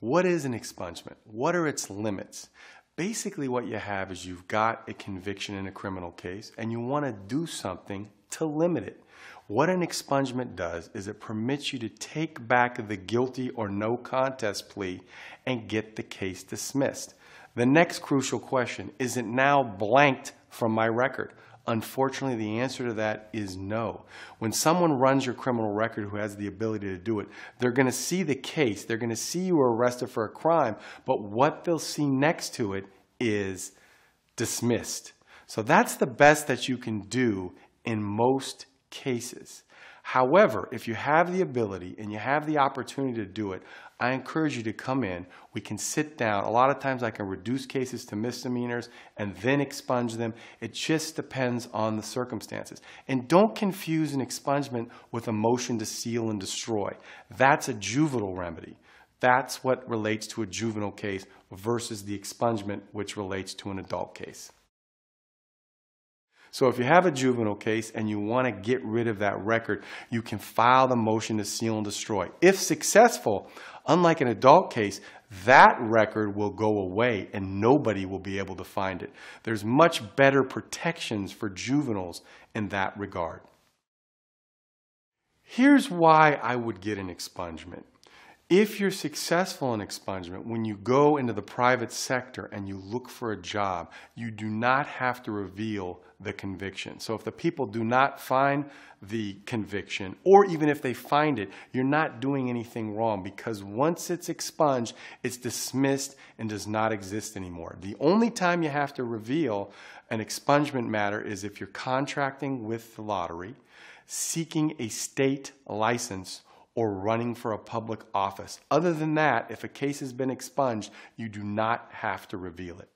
What is an expungement? What are its limits? Basically what you have is you've got a conviction in a criminal case and you want to do something to limit it. What an expungement does is it permits you to take back the guilty or no contest plea and get the case dismissed. The next crucial question, is it now blanked from my record? Unfortunately, the answer to that is no. When someone runs your criminal record who has the ability to do it, they're going to see the case. They're going to see you were arrested for a crime, but what they'll see next to it is dismissed. So that's the best that you can do in most cases. However, if you have the ability and you have the opportunity to do it, I encourage you to come in. We can sit down. A lot of times I can reduce cases to misdemeanors and then expunge them. It just depends on the circumstances. And don't confuse an expungement with a motion to seal and destroy. That's a juvenile remedy. That's what relates to a juvenile case versus the expungement, which relates to an adult case. So if you have a juvenile case and you want to get rid of that record, you can file the motion to seal and destroy. If successful, unlike an adult case, that record will go away and nobody will be able to find it. There's much better protections for juveniles in that regard. Here's why I would get an expungement. If you're successful in expungement, when you go into the private sector and you look for a job, you do not have to reveal the conviction. So if the people do not find the conviction, or even if they find it, you're not doing anything wrong, because once it's expunged, it's dismissed and does not exist anymore. The only time you have to reveal an expungement matter is if you're contracting with the lottery, seeking a state license, or running for a public office. Other than that, if a case has been expunged, you do not have to reveal it.